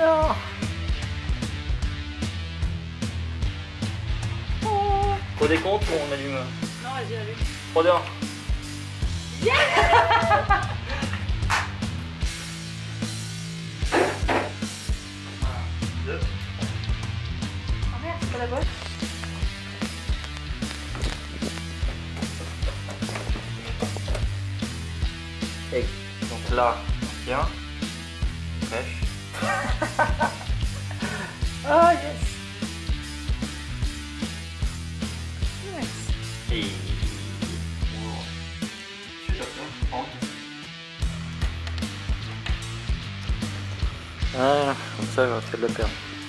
bien. Oh. Faut des comptes ou on allume? Non, vas-y, allume. 3, 2, 1. Yes. Oh merde, c'est pas la bonne. Et donc là, on tient. On pêche. Ah yes. Yes. Et... Ah, comme ça, il va peut-être le perdre.